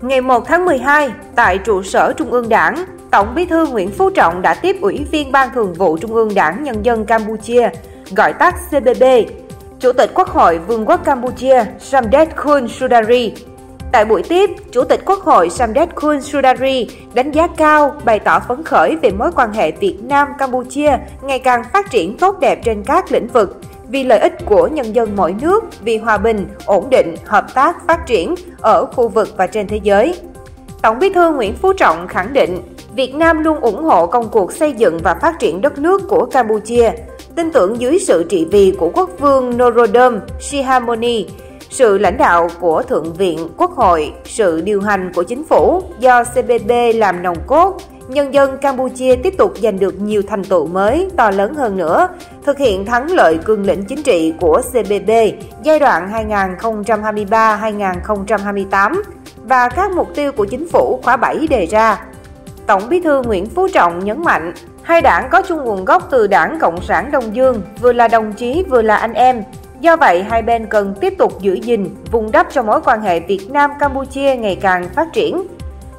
Ngày 1 tháng 12, tại trụ sở Trung ương Đảng, Tổng Bí thư Nguyễn Phú Trọng đã tiếp Ủy viên Ban Thường vụ Trung ương Đảng Nhân dân Campuchia, gọi tắt CPP, Chủ tịch Quốc hội Vương quốc Campuchia Samdech Khuon Sudary. Tại buổi tiếp, Chủ tịch Quốc hội Samdech Khuon Sudary đánh giá cao, bày tỏ phấn khởi về mối quan hệ Việt Nam-Campuchia ngày càng phát triển tốt đẹp trên các lĩnh vực, vì lợi ích của nhân dân mỗi nước, vì hòa bình, ổn định, hợp tác, phát triển ở khu vực và trên thế giới. Tổng Bí thư Nguyễn Phú Trọng khẳng định, Việt Nam luôn ủng hộ công cuộc xây dựng và phát triển đất nước của Campuchia, tin tưởng dưới sự trị vì của Quốc vương Norodom Sihamoni, sự lãnh đạo của Thượng viện, Quốc hội, sự điều hành của chính phủ do CPP làm nòng cốt, nhân dân Campuchia tiếp tục giành được nhiều thành tựu mới, to lớn hơn nữa, thực hiện thắng lợi cương lĩnh chính trị của CPP giai đoạn 2023-2028 và các mục tiêu của chính phủ khóa 7 đề ra. Tổng Bí thư Nguyễn Phú Trọng nhấn mạnh, hai đảng có chung nguồn gốc từ Đảng Cộng sản Đông Dương, vừa là đồng chí vừa là anh em. Do vậy, hai bên cần tiếp tục giữ gìn, vun đắp cho mối quan hệ Việt Nam-Campuchia ngày càng phát triển.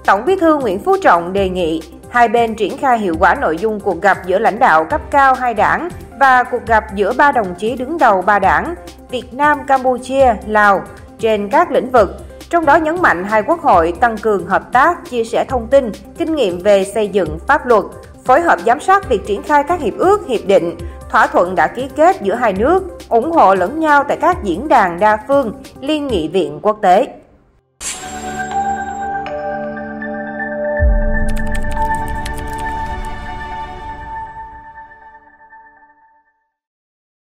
Tổng Bí thư Nguyễn Phú Trọng đề nghị hai bên triển khai hiệu quả nội dung cuộc gặp giữa lãnh đạo cấp cao hai đảng và cuộc gặp giữa ba đồng chí đứng đầu ba đảng Việt Nam, Campuchia, Lào trên các lĩnh vực, trong đó nhấn mạnh hai quốc hội tăng cường hợp tác, chia sẻ thông tin, kinh nghiệm về xây dựng pháp luật, phối hợp giám sát việc triển khai các hiệp ước, hiệp định, thỏa thuận đã ký kết giữa hai nước, ủng hộ lẫn nhau tại các diễn đàn đa phương, liên nghị viện quốc tế.